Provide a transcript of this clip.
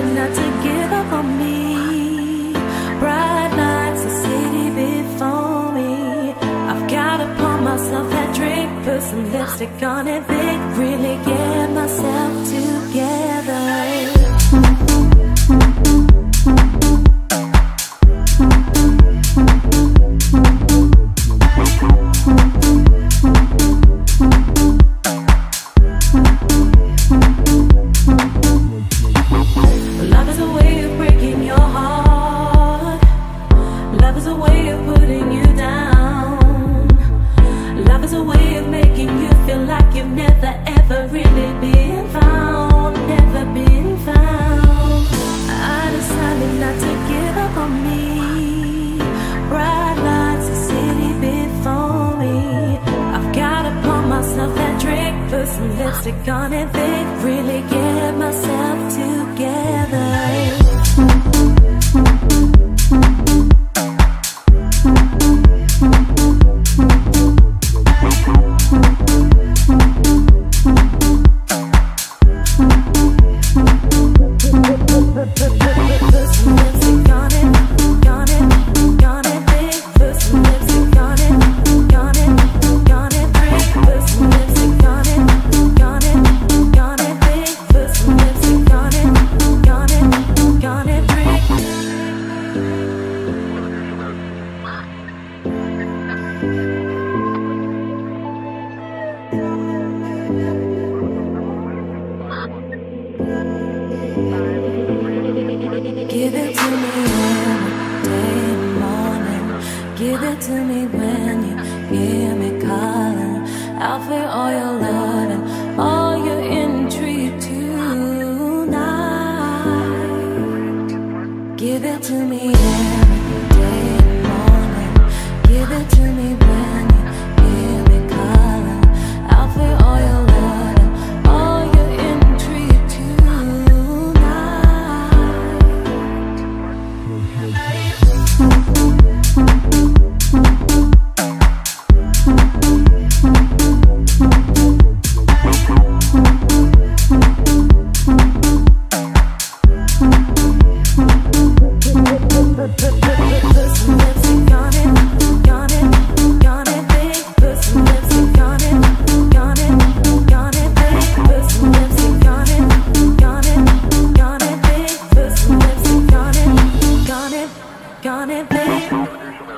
decided not to give up on me. Bright lights, the city before me. I've gotta pour myself that drink, put some lipstick on it, big, really get myself together. Gone it, babe.